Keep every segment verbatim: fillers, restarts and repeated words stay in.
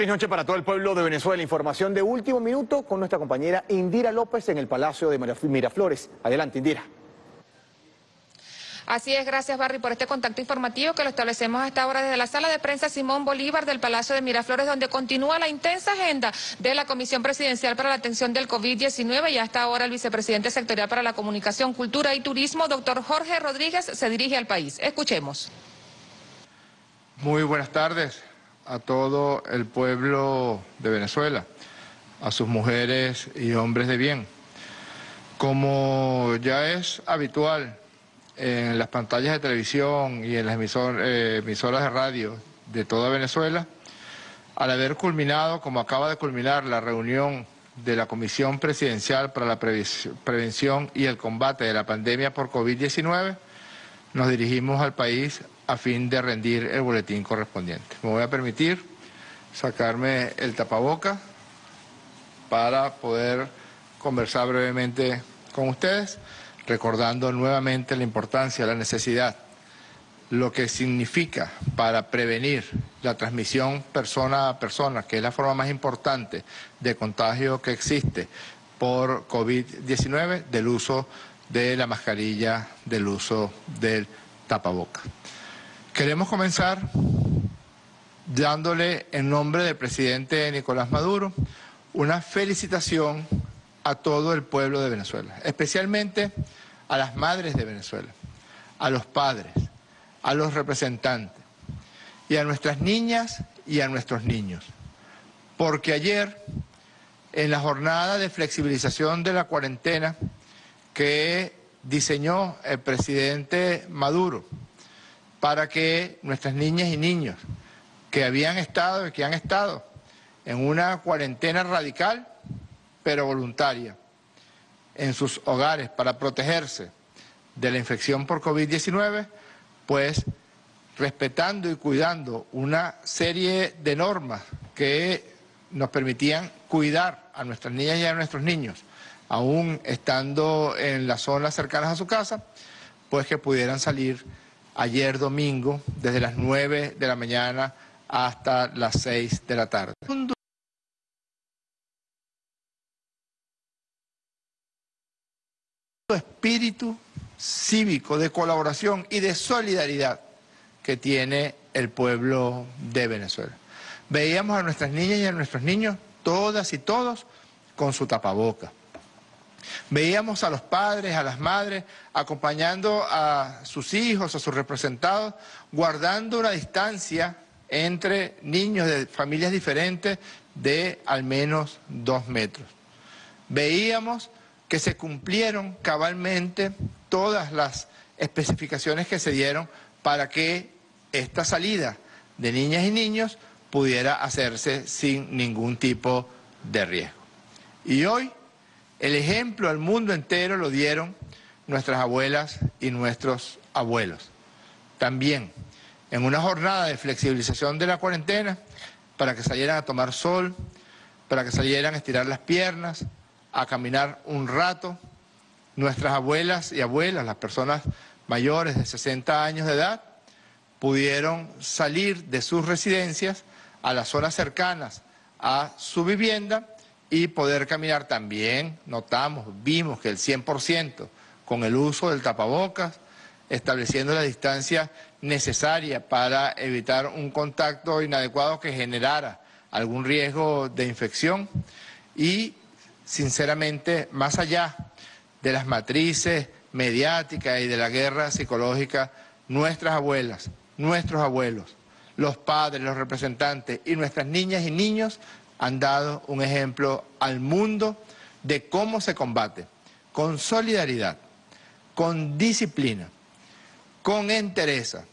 Feliz noche para todo el pueblo de Venezuela. Información de último minuto con nuestra compañera Indira López en el Palacio de Miraflores. Adelante, Indira. Así es, gracias Barry por este contacto informativo que lo establecemos a esta hora desde la sala de prensa Simón Bolívar del Palacio de Miraflores, donde continúa la intensa agenda de la Comisión Presidencial para la Atención del COVID diecinueve, y hasta ahora el vicepresidente sectorial para la Comunicación, Cultura y Turismo, doctor Jorge Rodríguez, se dirige al país. Escuchemos. Muy buenas tardes a todo el pueblo de Venezuela, a sus mujeres y hombres de bien. Como ya es habitual en las pantallas de televisión y en las emisor, eh, emisoras de radio de toda Venezuela, al haber culminado, como acaba de culminar, la reunión de la Comisión Presidencial para la Prevención y el Combate de la Pandemia por COVID diecinueve, nos dirigimos al país a fin de rendir el boletín correspondiente. Me voy a permitir sacarme el tapabocas para poder conversar brevemente con ustedes, recordando nuevamente la importancia, la necesidad, lo que significa para prevenir la transmisión persona a persona, que es la forma más importante de contagio que existe por COVID diecinueve, del uso de la mascarilla, del uso del tapabocas. Queremos comenzar dándole, en nombre del presidente Nicolás Maduro, una felicitación a todo el pueblo de Venezuela, especialmente a las madres de Venezuela, a los padres, a los representantes y a nuestras niñas y a nuestros niños. Porque ayer, en la jornada de flexibilización de la cuarentena que diseñó el presidente Maduro para que nuestras niñas y niños que habían estado y que han estado en una cuarentena radical, pero voluntaria, en sus hogares para protegerse de la infección por COVID diecinueve, pues respetando y cuidando una serie de normas que nos permitían cuidar a nuestras niñas y a nuestros niños, aún estando en las zonas cercanas a su casa, pues que pudieran salir ayer domingo desde las nueve de la mañana hasta las seis de la tarde. Espíritu cívico de colaboración y de solidaridad que tiene el pueblo de Venezuela. Veíamos a nuestras niñas y a nuestros niños, todas y todos, con su tapaboca. Veíamos a los padres, a las madres, acompañando a sus hijos, a sus representados, guardando una distancia entre niños de familias diferentes de al menos dos metros. Veíamos que se cumplieron cabalmente todas las especificaciones que se dieron para que esta salida de niñas y niños pudiera hacerse sin ningún tipo de riesgo. Y hoy el ejemplo al mundo entero lo dieron nuestras abuelas y nuestros abuelos. También en una jornada de flexibilización de la cuarentena, para que salieran a tomar sol, para que salieran a estirar las piernas, a caminar un rato, nuestras abuelas y abuelas, las personas mayores de sesenta años de edad, pudieron salir de sus residencias a las zonas cercanas a su vivienda y poder caminar también. Notamos, vimos que el cien por ciento con el uso del tapabocas, estableciendo la distancia necesaria para evitar un contacto inadecuado que generara algún riesgo de infección. Y sinceramente, más allá de las matrices mediáticas y de la guerra psicológica, nuestras abuelas, nuestros abuelos, los padres, los representantes y nuestras niñas y niños han dado un ejemplo al mundo de cómo se combate con solidaridad, con disciplina, con entereza,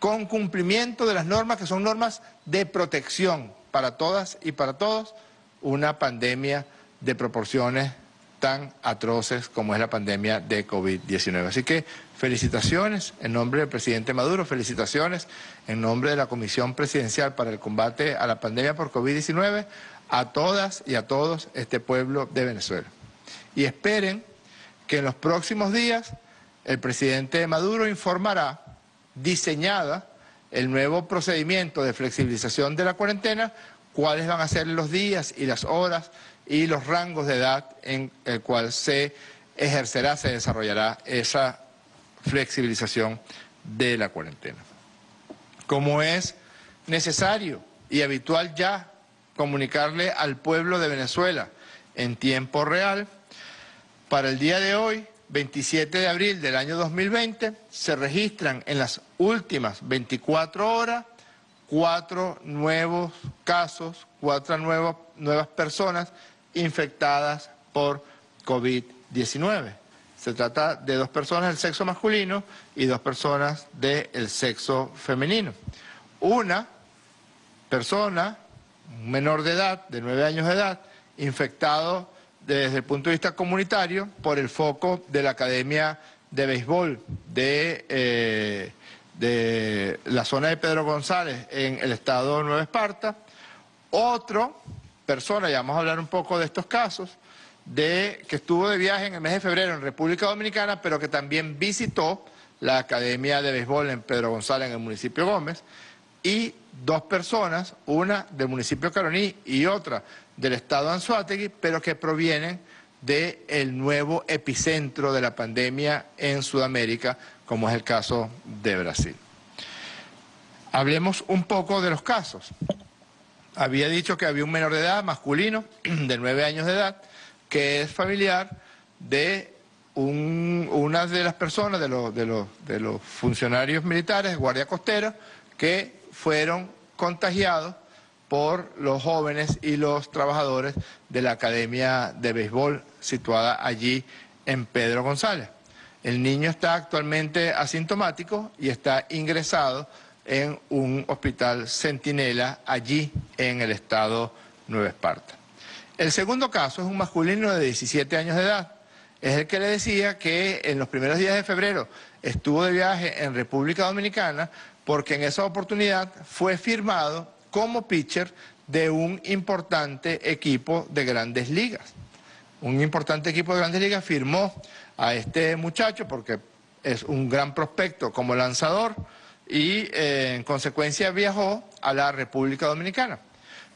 con cumplimiento de las normas que son normas de protección para todas y para todos, una pandemia de proporciones tan atroces como es la pandemia de COVID diecinueve. Así que felicitaciones en nombre del presidente Maduro, felicitaciones en nombre de la Comisión Presidencial para el Combate a la Pandemia por COVID diecinueve a todas y a todos este pueblo de Venezuela. Y esperen que en los próximos días el presidente Maduro informará, diseñada, el nuevo procedimiento de flexibilización de la cuarentena, cuáles van a ser los días y las horas y los rangos de edad en el cual se ejercerá, se desarrollará esa flexibilización de la cuarentena. Como es necesario y habitual ya comunicarle al pueblo de Venezuela en tiempo real, para el día de hoy, veintisiete de abril del año dos mil veinte, se registran en las últimas veinticuatro horas cuatro nuevos casos, cuatro nuevas, nuevas personas infectadas por COVID diecinueve. Se trata de dos personas del sexo masculino y dos personas del sexo femenino. Una persona, un menor de edad, de nueve años de edad, infectado desde el punto de vista comunitario por el foco de la Academia de Béisbol de, eh, de la zona de Pedro González en el estado de Nueva Esparta. Otra persona, ya vamos a hablar un poco de estos casos, de, que estuvo de viaje en el mes de febrero en República Dominicana, pero que también visitó la Academia de Béisbol en Pedro González, en el municipio Gómez, y dos personas, una del municipio Caroní y otra del estado Anzuategui, pero que provienen del nuevo epicentro de la pandemia en Sudamérica, como es el caso de Brasil. Hablemos un poco de los casos. Había dicho que había un menor de edad, masculino, de nueve años de edad, que es familiar de un, una de las personas, de los, de, los, de los funcionarios militares, guardia costera, que fueron contagiados por los jóvenes y los trabajadores de la Academia de Béisbol situada allí en Pedro González. El niño está actualmente asintomático y está ingresado en un hospital centinela allí en el estado Nueva Esparta. El segundo caso es un masculino de diecisiete años de edad. Es el que le decía que en los primeros días de febrero estuvo de viaje en República Dominicana porque en esa oportunidad fue firmado como pitcher de un importante equipo de Grandes Ligas. Un importante equipo de Grandes Ligas firmó a este muchacho porque es un gran prospecto como lanzador y eh, en consecuencia viajó a la República Dominicana.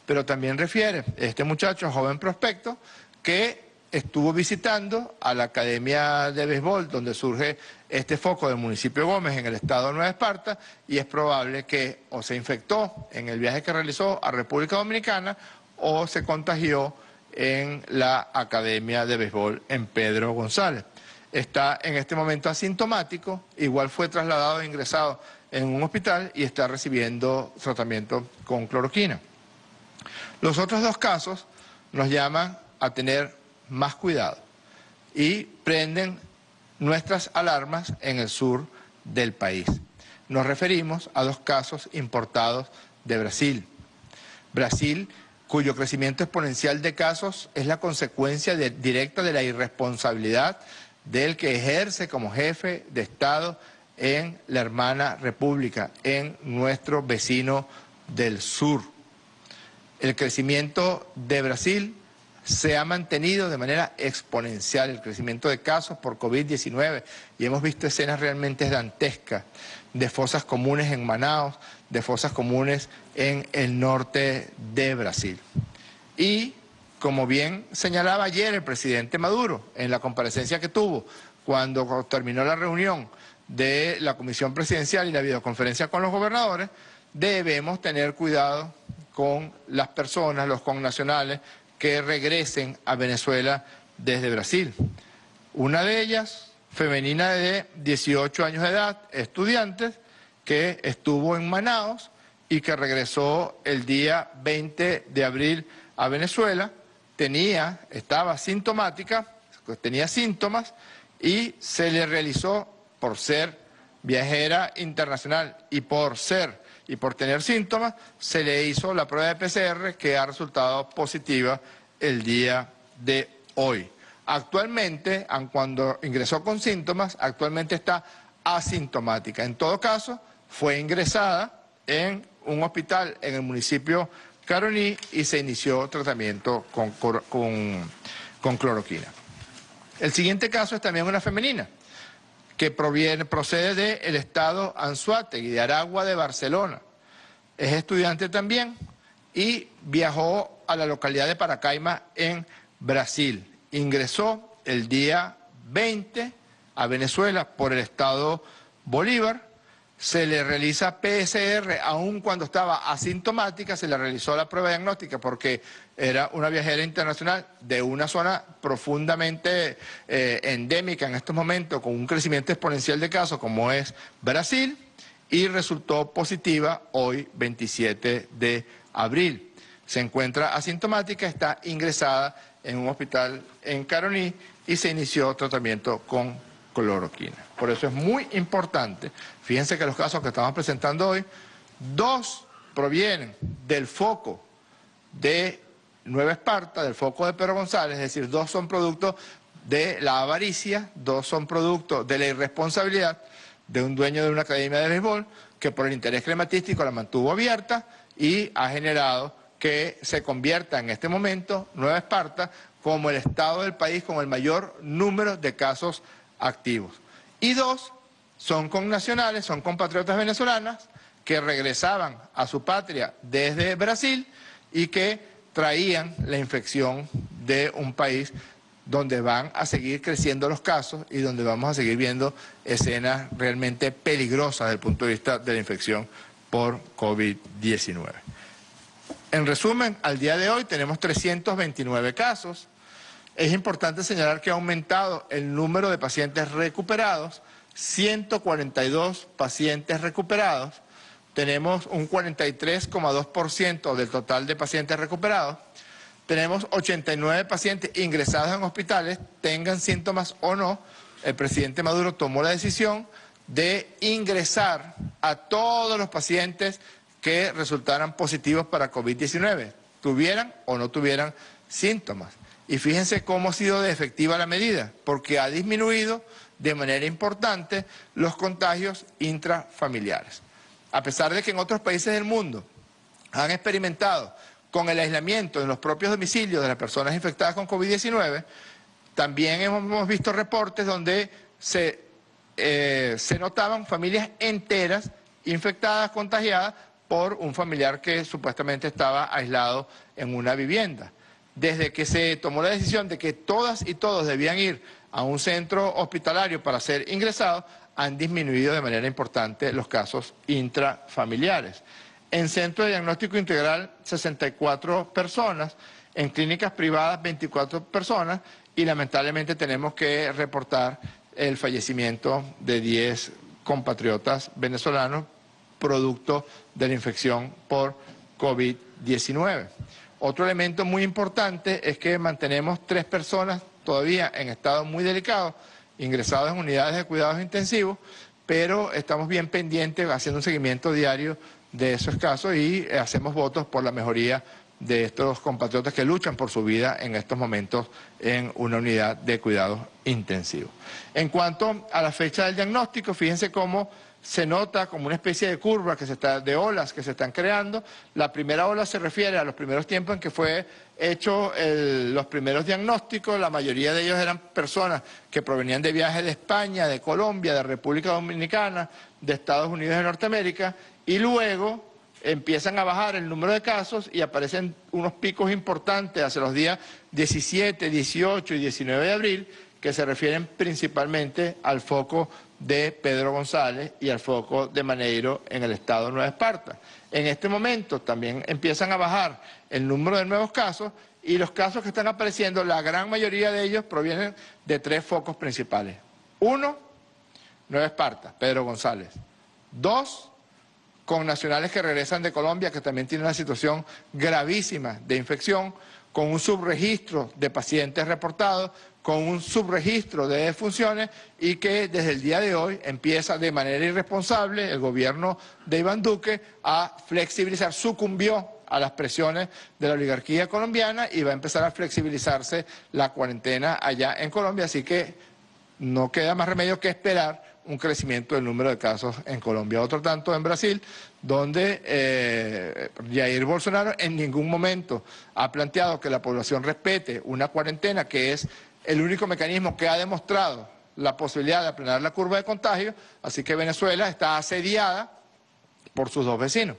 Pero también refiere este muchacho, joven prospecto, que estuvo visitando a la Academia de Béisbol, donde surge este foco del municipio Gómez en el estado de Nueva Esparta, y es probable que o se infectó en el viaje que realizó a República Dominicana o se contagió en la Academia de Béisbol en Pedro González. Está en este momento asintomático, igual fue trasladado e ingresado en un hospital y está recibiendo tratamiento con cloroquina. Los otros dos casos nos llaman a tener más cuidado y prenden nuestras alarmas en el sur del país. Nos referimos a dos casos importados de Brasil. Brasil, cuyo crecimiento exponencial de casos es la consecuencia de, directa de la irresponsabilidad del que ejerce como jefe de Estado en la hermana república, en nuestro vecino del sur. El crecimiento de Brasil se ha mantenido de manera exponencial, el crecimiento de casos por COVID diecinueve, y hemos visto escenas realmente dantescas de fosas comunes en Manaus, de fosas comunes en el norte de Brasil. Y, como bien señalaba ayer el presidente Maduro, en la comparecencia que tuvo cuando terminó la reunión de la Comisión Presidencial y la videoconferencia con los gobernadores, debemos tener cuidado con las personas, los connacionales que regresen a Venezuela desde Brasil. Una de ellas, femenina de dieciocho años de edad, estudiante, que estuvo en Manaus y que regresó el día veinte de abril a Venezuela, tenía, estaba sintomática, tenía síntomas y se le realizó, por ser viajera internacional y por ser y por tener síntomas, se le hizo la prueba de P C R que ha resultado positiva el día de hoy. Actualmente, aun cuando ingresó con síntomas, actualmente está asintomática. En todo caso, fue ingresada en un hospital en el municipio Caroní y se inició tratamiento con, con, con cloroquina. El siguiente caso es también una femenina, que proviene, procede del estado Anzuategui, de Aragua, de Barcelona. Es estudiante también y viajó a la localidad de Paracaima en Brasil. Ingresó el día veinte a Venezuela por el estado Bolívar. Se le realiza P C R, aun cuando estaba asintomática, se le realizó la prueba diagnóstica porque era una viajera internacional de una zona profundamente eh, endémica en estos momentos, con un crecimiento exponencial de casos como es Brasil, y resultó positiva hoy veintisiete de abril. Se encuentra asintomática, está ingresada en un hospital en Caroní y se inició tratamiento con cloroquina. Por eso es muy importante, fíjense que los casos que estamos presentando hoy, dos provienen del foco de Nueva Esparta, del foco de Pedro González, es decir, dos son producto de la avaricia, dos son producto de la irresponsabilidad de un dueño de una academia de béisbol que por el interés climatístico la mantuvo abierta y ha generado que se convierta en este momento Nueva Esparta como el estado del país con el mayor número de casos activos. Y dos, son connacionales, son compatriotas venezolanas que regresaban a su patria desde Brasil y que traían la infección de un país donde van a seguir creciendo los casos y donde vamos a seguir viendo escenas realmente peligrosas desde el punto de vista de la infección por COVID diecinueve. En resumen, al día de hoy tenemos trescientos veintinueve casos. Es importante señalar que ha aumentado el número de pacientes recuperados, ciento cuarenta y dos pacientes recuperados, tenemos un cuarenta y tres coma dos por ciento del total de pacientes recuperados, tenemos ochenta y nueve pacientes ingresados en hospitales, tengan síntomas o no, el presidente Maduro tomó la decisión de ingresar a todos los pacientes que resultaran positivos para COVID diecinueve, tuvieran o no tuvieran síntomas. Y fíjense cómo ha sido de efectiva la medida, porque ha disminuido de manera importante los contagios intrafamiliares. A pesar de que en otros países del mundo han experimentado con el aislamiento en los propios domicilios de las personas infectadas con COVID diecinueve, también hemos visto reportes donde se, eh, se notaban familias enteras infectadas, contagiadas por un familiar que supuestamente estaba aislado en una vivienda. Desde que se tomó la decisión de que todas y todos debían ir a un centro hospitalario para ser ingresados, han disminuido de manera importante los casos intrafamiliares. En centro de diagnóstico integral, sesenta y cuatro personas, en clínicas privadas, veinticuatro personas, y lamentablemente tenemos que reportar el fallecimiento de diez compatriotas venezolanos producto de la infección por COVID diecinueve. Otro elemento muy importante es que mantenemos tres personas todavía en estado muy delicado, ingresadas en unidades de cuidados intensivos, pero estamos bien pendientes, haciendo un seguimiento diario de esos casos y hacemos votos por la mejoría de estos compatriotas que luchan por su vida en estos momentos en una unidad de cuidados intensivos. En cuanto a la fecha del diagnóstico, fíjense cómo se nota como una especie de curva que se está, de olas que se están creando. La primera ola se refiere a los primeros tiempos en que fue hecho el, los primeros diagnósticos. La mayoría de ellos eran personas que provenían de viajes de España, de Colombia, de República Dominicana, de Estados Unidos de Norteamérica, y luego empiezan a bajar el número de casos y aparecen unos picos importantes hacia los días diecisiete, dieciocho y diecinueve de abril, que se refieren principalmente al foco de Pedro González y al foco de Maneiro en el estado de Nueva Esparta. En este momento también empiezan a bajar el número de nuevos casos y los casos que están apareciendo, la gran mayoría de ellos provienen de tres focos principales. Uno, Nueva Esparta, Pedro González. Dos, con nacionales que regresan de Colombia, que también tienen una situación gravísima de infección, con un subregistro de pacientes reportados, con un subregistro de defunciones y que desde el día de hoy empieza de manera irresponsable el gobierno de Iván Duque a flexibilizar, sucumbió a las presiones de la oligarquía colombiana y va a empezar a flexibilizarse la cuarentena allá en Colombia, así que no queda más remedio que esperar un crecimiento del número de casos en Colombia. Otro tanto en Brasil, donde eh, Jair Bolsonaro en ningún momento ha planteado que la población respete una cuarentena, que es el único mecanismo que ha demostrado la posibilidad de aplanar la curva de contagio, así que Venezuela está asediada por sus dos vecinos,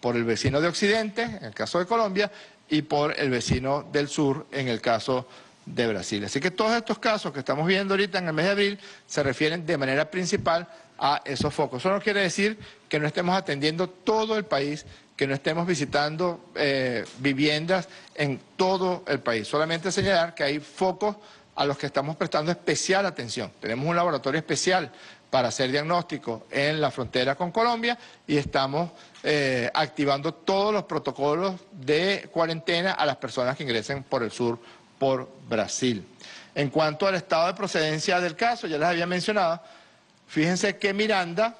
por el vecino de Occidente, en el caso de Colombia, y por el vecino del sur, en el caso de Brasil. Así que todos estos casos que estamos viendo ahorita en el mes de abril se refieren de manera principal a esos focos. Eso no quiere decir que no estemos atendiendo todo el país, que no estemos visitando eh, viviendas en todo el país. Solamente señalar que hay focos a los que estamos prestando especial atención. Tenemos un laboratorio especial para hacer diagnóstico en la frontera con Colombia y estamos eh, activando todos los protocolos de cuarentena a las personas que ingresen por el sur por Brasil. En cuanto al estado de procedencia del caso, ya les había mencionado, fíjense que Miranda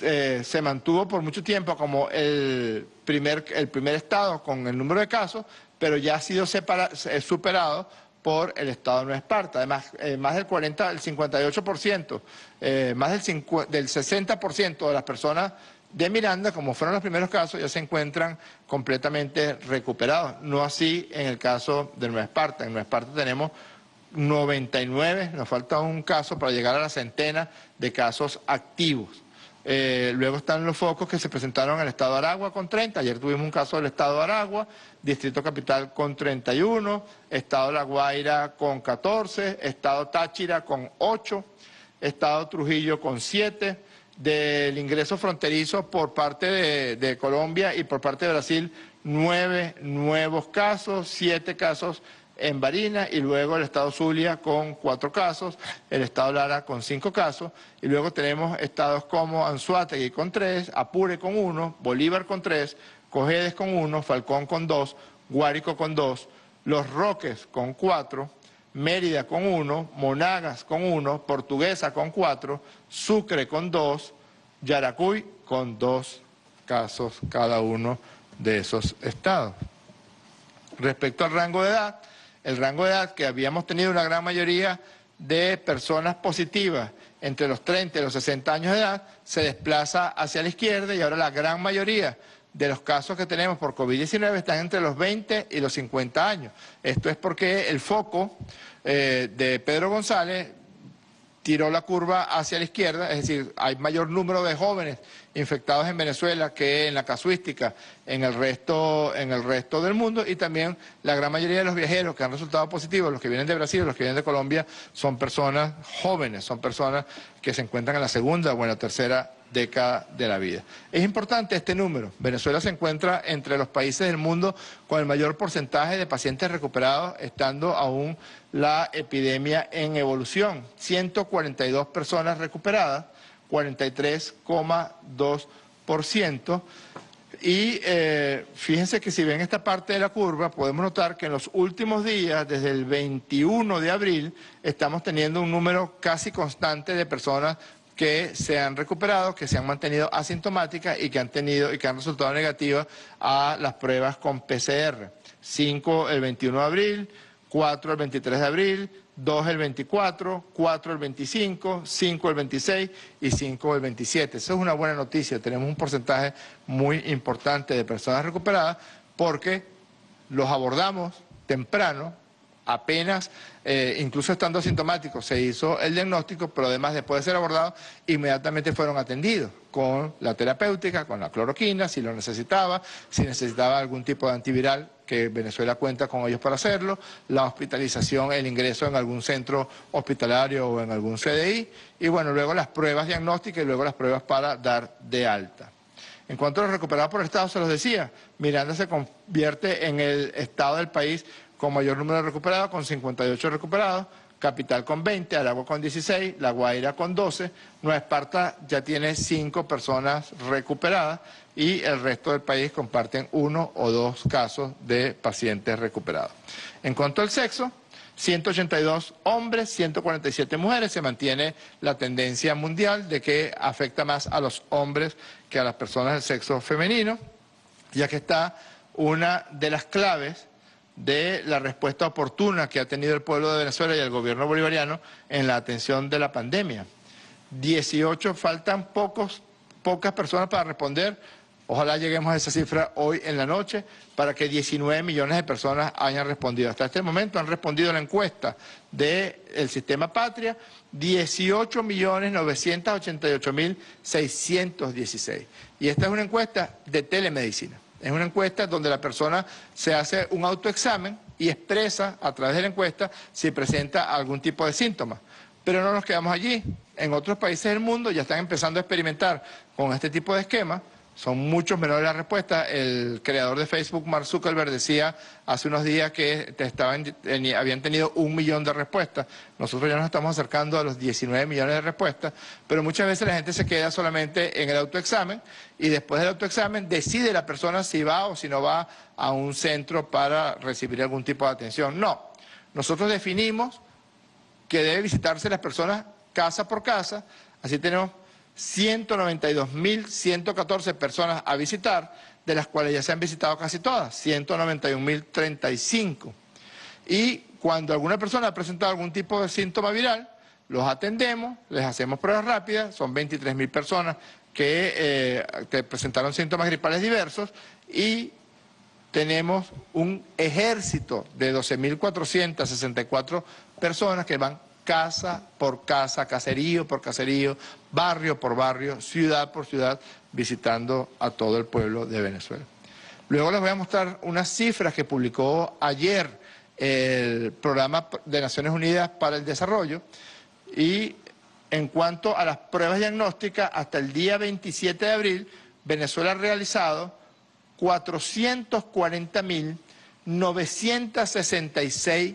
eh, se mantuvo por mucho tiempo como el primer, el primer estado con el número de casos, pero ya ha sido separa, superado por el estado de Nueva Esparta. Además, eh, más del cuarenta, el cincuenta y ocho por ciento, eh, más del, cincuenta, del sesenta por ciento de las personas de Miranda, como fueron los primeros casos, ya se encuentran completamente recuperados. No así en el caso de Nueva Esparta. En Nueva Esparta tenemos noventa y nueve, nos falta un caso para llegar a la centena de casos activos. Eh, luego están los focos que se presentaron en el estado de Aragua con treinta, ayer tuvimos un caso del estado de Aragua, Distrito Capital con treinta y uno, estado de La Guaira con catorce, estado Táchira con ocho, estado Trujillo con siete, del ingreso fronterizo por parte de, de Colombia y por parte de Brasil, nueve nuevos casos, siete casos en Barinas, y luego el estado Zulia con cuatro casos, el estado Lara con cinco casos, y luego tenemos estados como Anzuategui con tres, Apure con uno, Bolívar con tres, Cojedes con uno, Falcón con dos, Guárico con dos, Los Roques con cuatro, Mérida con uno, Monagas con uno, Portuguesa con cuatro, Sucre con dos, Yaracuy con dos casos cada uno de esos estados. Respecto al rango de edad, el rango de edad que habíamos tenido una gran mayoría de personas positivas entre los treinta y los sesenta años de edad se desplaza hacia la izquierda, y ahora la gran mayoría de los casos que tenemos por COVID diecinueve están entre los veinte y los cincuenta años. Esto es porque el foco eh, de Pedro González tiró la curva hacia la izquierda, es decir, hay mayor número de jóvenes infectados en Venezuela que en la casuística en el resto, en el resto del mundo, y también la gran mayoría de los viajeros que han resultado positivos, los que vienen de Brasil, los que vienen de Colombia, son personas jóvenes, son personas que se encuentran en la segunda o en la tercera década de la vida. Es importante este número. Venezuela se encuentra entre los países del mundo con el mayor porcentaje de pacientes recuperados, estando aún la epidemia en evolución. ciento cuarenta y dos personas recuperadas, cuarenta y tres coma dos por ciento. Y eh, fíjense que si ven esta parte de la curva, podemos notar que en los últimos días, desde el veintiuno de abril, estamos teniendo un número casi constante de personas que se han recuperado, que se han mantenido asintomáticas y que han tenido y que han resultado negativas a las pruebas con P C R. cinco el veintiuno de abril, cuatro el veintitrés de abril, dos el veinticuatro, cuatro el veinticinco, cinco el veintiséis y cinco el veintisiete. Eso es una buena noticia. Tenemos un porcentaje muy importante de personas recuperadas porque los abordamos temprano. Apenas, eh, incluso estando asintomáticos, se hizo el diagnóstico, pero además después de ser abordado, inmediatamente fueron atendidos con la terapéutica, con la cloroquina, si lo necesitaba, si necesitaba algún tipo de antiviral, que Venezuela cuenta con ellos para hacerlo, la hospitalización, el ingreso en algún centro hospitalario o en algún C D I, y bueno, luego las pruebas diagnósticas y luego las pruebas para dar de alta. En cuanto a los recuperados por el Estado, se los decía, Miranda se convierte en el Estado del país con mayor número de recuperados, con cincuenta y ocho recuperados, Capital con veinte, Aragua con dieciséis, La Guaira con doce, Nueva Esparta ya tiene cinco personas recuperadas y el resto del país comparten uno o dos casos de pacientes recuperados. En cuanto al sexo, ciento ochenta y dos hombres, ciento cuarenta y siete mujeres, se mantiene la tendencia mundial de que afecta más a los hombres que a las personas del sexo femenino, ya que está una de las claves de la respuesta oportuna que ha tenido el pueblo de Venezuela y el gobierno bolivariano en la atención de la pandemia. dieciocho, faltan pocos, pocas personas para responder Ojalá lleguemos a esa cifra hoy en la noche para que diecinueve millones de personas hayan respondido. Hasta este momento han respondido a la encuesta del sistema Patria dieciocho millones novecientos ochenta y ocho mil seiscientos dieciséis. Y esta es una encuesta de telemedicina. Es una encuesta donde la persona se hace un autoexamen y expresa a través de la encuesta si presenta algún tipo de síntomas. Pero no nos quedamos allí. En otros países del mundo ya están empezando a experimentar con este tipo de esquemas. Son muchos menores la respuesta. El creador de Facebook, Mark Zuckerberg, decía hace unos días que te estaban, eh, habían tenido un millón de respuestas. Nosotros ya nos estamos acercando a los diecinueve millones de respuestas, pero muchas veces la gente se queda solamente en el autoexamen y después del autoexamen decide la persona si va o si no va a un centro para recibir algún tipo de atención. No, nosotros definimos que debe visitarse las personas casa por casa, así tenemos ciento noventa y dos mil ciento catorce personas a visitar, de las cuales ya se han visitado casi todas, ciento noventa y un mil treinta y cinco. Y cuando alguna persona ha presentado algún tipo de síntoma viral, los atendemos, les hacemos pruebas rápidas, son veintitrés mil personas que, eh, que presentaron síntomas gripales diversos y tenemos un ejército de doce mil cuatrocientas sesenta y cuatro personas que van casa por casa, caserío por caserío, barrio por barrio, ciudad por ciudad, visitando a todo el pueblo de Venezuela. Luego les voy a mostrar unas cifras que publicó ayer el Programa de Naciones Unidas para el Desarrollo. Y en cuanto a las pruebas diagnósticas, hasta el día veintisiete de abril, Venezuela ha realizado cuatrocientas cuarenta mil novecientas sesenta y seis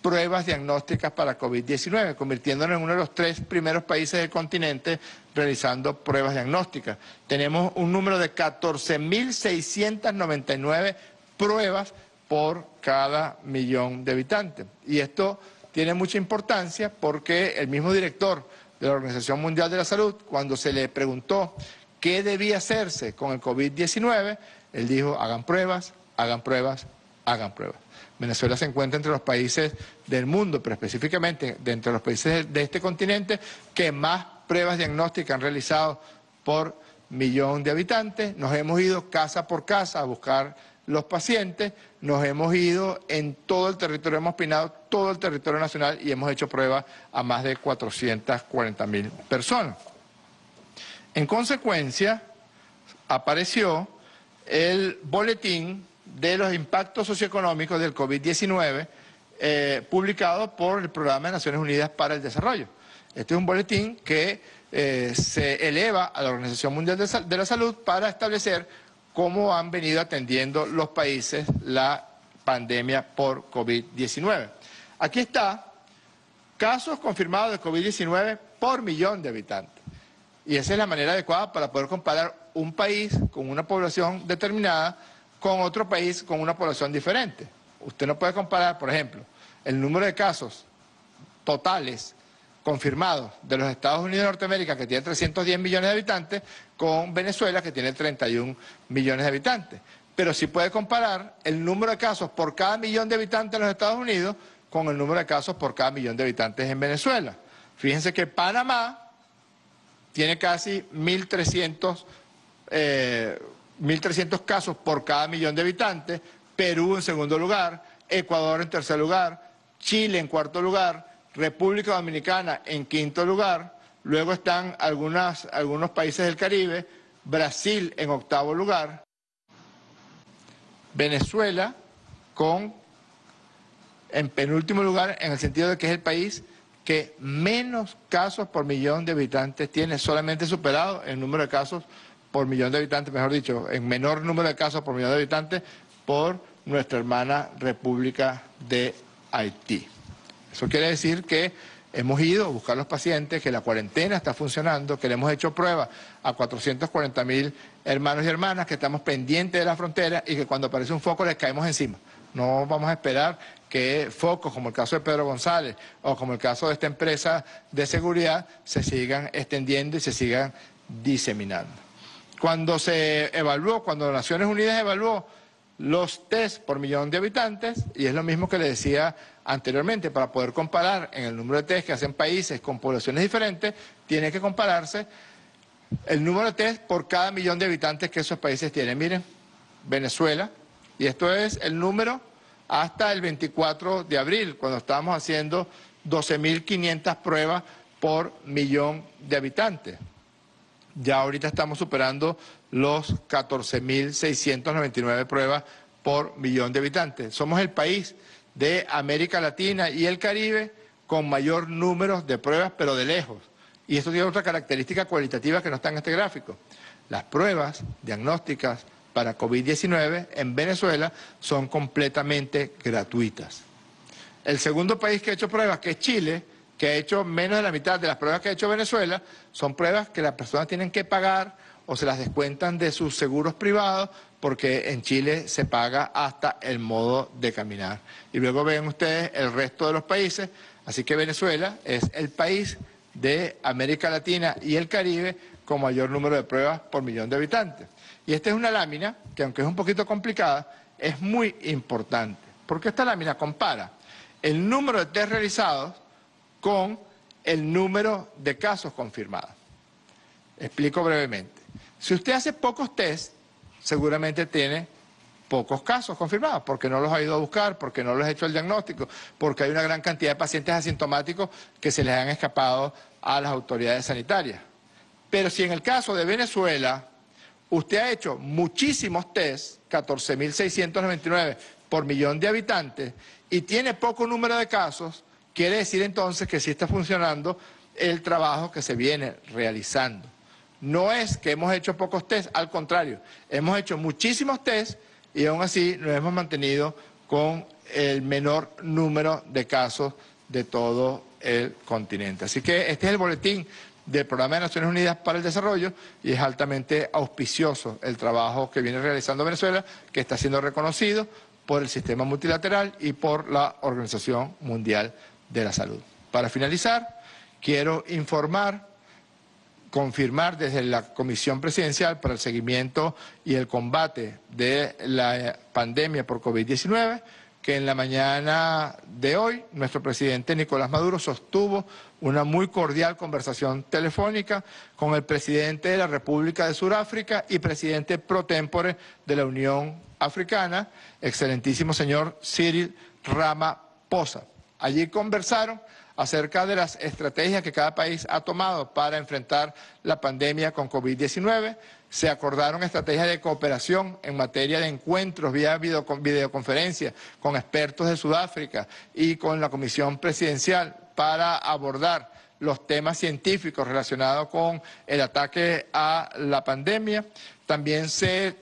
pruebas diagnósticas para COVID diecinueve, convirtiéndonos en uno de los tres primeros países del continente realizando pruebas diagnósticas. Tenemos un número de catorce mil seiscientas noventa y nueve pruebas por cada millón de habitantes. Y esto tiene mucha importancia porque el mismo director de la Organización Mundial de la Salud, cuando se le preguntó qué debía hacerse con el COVID diecinueve, él dijo, hagan pruebas, hagan pruebas, hagan pruebas. Venezuela se encuentra entre los países del mundo, pero específicamente de entre los países de este continente, que más pruebas diagnósticas han realizado por millón de habitantes. Nos hemos ido casa por casa a buscar los pacientes, nos hemos ido en todo el territorio, hemos pinado todo el territorio nacional y hemos hecho pruebas a más de cuatrocientas cuarenta mil personas. En consecuencia, apareció el boletín de los impactos socioeconómicos del COVID diecinueve, eh, publicado por el Programa de Naciones Unidas para el Desarrollo. Este es un boletín que eh, se eleva a la Organización Mundial de, Sal- de la Salud para establecer cómo han venido atendiendo los países la pandemia por COVID diecinueve. Aquí está, casos confirmados de COVID diecinueve por millón de habitantes. Y esa es la manera adecuada para poder comparar un país con una población determinada con otro país con una población diferente. Usted no puede comparar, por ejemplo, el número de casos totales confirmados de los Estados Unidos de Norteamérica, que tiene trescientos diez millones de habitantes, con Venezuela, que tiene treinta y un millones de habitantes. Pero sí puede comparar el número de casos por cada millón de habitantes en los Estados Unidos con el número de casos por cada millón de habitantes en Venezuela. Fíjense que Panamá tiene casi mil trescientos... Eh, mil trescientos casos por cada millón de habitantes, Perú en segundo lugar, Ecuador en tercer lugar, Chile en cuarto lugar, República Dominicana en quinto lugar, luego están algunas, algunos países del Caribe, Brasil en octavo lugar, Venezuela con, en penúltimo lugar, en el sentido de que es el país que menos casos por millón de habitantes tiene, solamente superado el número de casos por millón de habitantes, mejor dicho, en menor número de casos por millón de habitantes, por nuestra hermana República de Haití. Eso quiere decir que hemos ido a buscar los pacientes, que la cuarentena está funcionando, que le hemos hecho pruebas a cuatrocientos cuarenta mil hermanos y hermanas, que estamos pendientes de la frontera y que cuando aparece un foco les caemos encima. No vamos a esperar que focos como el caso de Pedro González o como el caso de esta empresa de seguridad se sigan extendiendo y se sigan diseminando. Cuando se evaluó, cuando Naciones Unidas evaluó los test por millón de habitantes, y es lo mismo que le decía anteriormente, para poder comparar en el número de test que hacen países con poblaciones diferentes, tiene que compararse El número de test por cada millón de habitantes que esos países tienen. Miren, Venezuela, y esto es el número hasta el veinticuatro de abril, cuando estábamos haciendo doce mil quinientas pruebas por millón de habitantes. Ya ahorita estamos superando los catorce mil seiscientas noventa y nueve pruebas por millón de habitantes. Somos el país de América Latina y el Caribe con mayor número de pruebas, pero de lejos. Y esto tiene otra característica cualitativa que no está en este gráfico. Las pruebas diagnósticas para COVID diecinueve en Venezuela son completamente gratuitas. El segundo país que ha hecho pruebas, que es Chile, que ha hecho menos de la mitad de las pruebas que ha hecho Venezuela, son pruebas que las personas tienen que pagar o se las descuentan de sus seguros privados, porque en Chile se paga hasta el modo de caminar. Y luego ven ustedes el resto de los países, así que Venezuela es el país de América Latina y el Caribe con mayor número de pruebas por millón de habitantes. Y esta es una lámina que, aunque es un poquito complicada, es muy importante, porque esta lámina compara el número de test realizados con el número de casos confirmados. Explico brevemente. Si usted hace pocos test, seguramente tiene pocos casos confirmados, porque no los ha ido a buscar, porque no les ha hecho el diagnóstico, porque hay una gran cantidad de pacientes asintomáticos que se les han escapado a las autoridades sanitarias. Pero si en el caso de Venezuela usted ha hecho muchísimos test, catorce mil seiscientos noventa y nueve por millón de habitantes, y tiene poco número de casos, quiere decir entonces que sí está funcionando el trabajo que se viene realizando. No es que hemos hecho pocos test, al contrario, hemos hecho muchísimos test y aún así nos hemos mantenido con el menor número de casos de todo el continente. Así que este es el boletín del Programa de Naciones Unidas para el Desarrollo y es altamente auspicioso el trabajo que viene realizando Venezuela, que está siendo reconocido por el sistema multilateral y por la Organización Mundial de la Salud. Para finalizar, quiero informar, confirmar desde la Comisión Presidencial para el Seguimiento y el Combate de la Pandemia por COVID diecinueve, que en la mañana de hoy nuestro presidente Nicolás Maduro sostuvo una muy cordial conversación telefónica con el presidente de la República de Sudáfrica y presidente pro tempore de la Unión Africana, excelentísimo señor Cyril Ramaphosa. Allí conversaron acerca de las estrategias que cada país ha tomado para enfrentar la pandemia con COVID diecinueve. Se acordaron estrategias de cooperación en materia de encuentros vía videoconferencia con expertos de Sudáfrica y con la Comisión Presidencial para abordar los temas científicos relacionados con el ataque a la pandemia. También se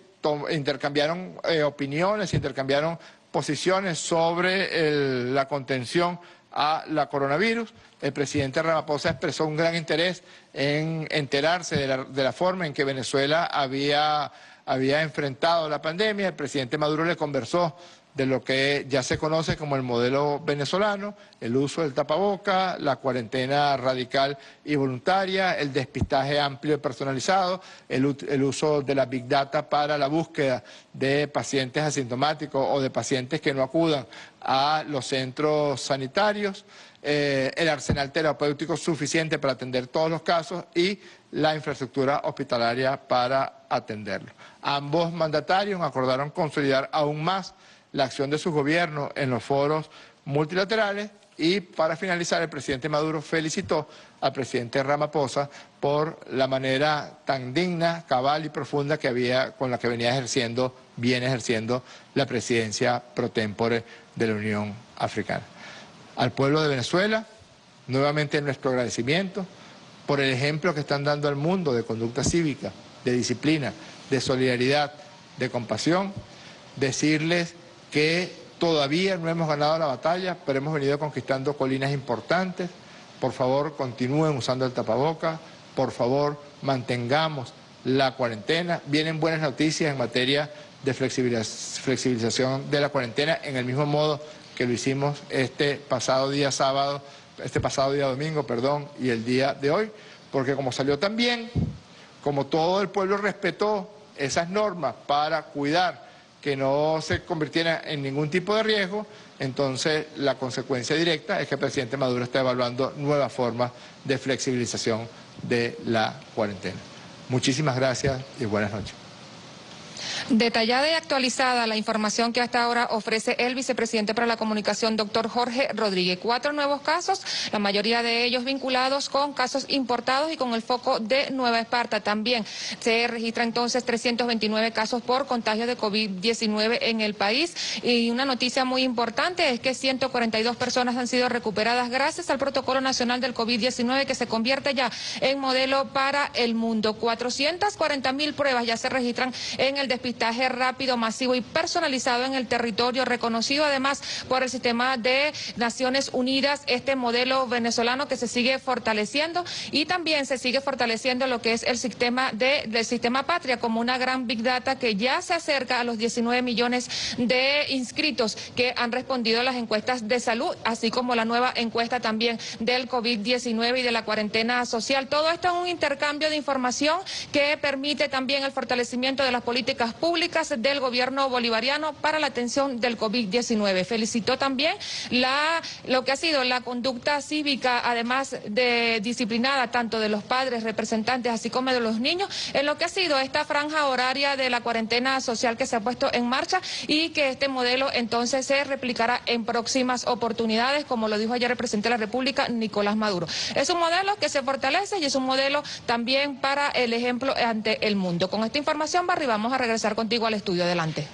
intercambiaron eh, opiniones, se intercambiaron posiciones sobre el, la contención a la coronavirus. El presidente Ramaphosa expresó un gran interés en enterarse de la, de la forma en que Venezuela había, había enfrentado la pandemia. El presidente Maduro le conversó de lo que ya se conoce como el modelo venezolano, el uso del tapaboca, la cuarentena radical y voluntaria, el despistaje amplio y personalizado, el, el uso de la Big Data para la búsqueda de pacientes asintomáticos o de pacientes que no acudan a los centros sanitarios, eh, el arsenal terapéutico suficiente para atender todos los casos y la infraestructura hospitalaria para atenderlo. Ambos mandatarios acordaron consolidar aún más la acción de sus gobiernos en los foros multilaterales y, para finalizar, el presidente Maduro felicitó al presidente Ramaphosa por la manera tan digna, cabal y profunda que había, con la que venía ejerciendo, viene ejerciendo la presidencia pro tempore de la Unión Africana. Al pueblo de Venezuela, nuevamente nuestro agradecimiento por el ejemplo que están dando al mundo de conducta cívica, de disciplina, de solidaridad, de compasión. Decirles que todavía no hemos ganado la batalla, pero hemos venido conquistando colinas importantes. Por favor, continúen usando el tapaboca. Por favor, mantengamos la cuarentena. Vienen buenas noticias en materia de flexibilización de la cuarentena, en el mismo modo que lo hicimos este pasado día sábado, este pasado día domingo, perdón, y el día de hoy, porque como salió tan bien, como todo el pueblo respetó esas normas para cuidar que no se convirtiera en ningún tipo de riesgo, entonces la consecuencia directa es que el presidente Maduro está evaluando nuevas formas de flexibilización de la cuarentena. Muchísimas gracias y buenas noches. Detallada y actualizada la información que hasta ahora ofrece el vicepresidente para la comunicación, doctor Jorge Rodríguez. Cuatro nuevos casos, la mayoría de ellos vinculados con casos importados y con el foco de Nueva Esparta. También se registra entonces trescientos veintinueve casos por contagio de COVID diecinueve en el país. Y una noticia muy importante es que ciento cuarenta y dos personas han sido recuperadas gracias al protocolo nacional del COVID diecinueve, que se convierte ya en modelo para el mundo. cuatrocientas cuarenta mil pruebas ya se registran en el despistado rápido, masivo y personalizado en el territorio, reconocido además por el sistema de Naciones Unidas, este modelo venezolano que se sigue fortaleciendo, y también se sigue fortaleciendo lo que es el sistema de, del sistema Patria como una gran Big Data que ya se acerca a los diecinueve millones de inscritos que han respondido a las encuestas de salud, así como la nueva encuesta también del COVID diecinueve y de la cuarentena social. Todo esto es un intercambio de información que permite también el fortalecimiento de las políticas públicas públicas del gobierno bolivariano para la atención del COVID diecinueve. Felicitó también la, lo que ha sido la conducta cívica, además de disciplinada, tanto de los padres, representantes, así como de los niños, en lo que ha sido esta franja horaria de la cuarentena social que se ha puesto en marcha, y que este modelo entonces se replicará en próximas oportunidades, como lo dijo ayer el presidente de la República, Nicolás Maduro. Es un modelo que se fortalece y es un modelo también para el ejemplo ante el mundo. Con esta información, Barry, vamos a regresar contigo al estudio. Adelante.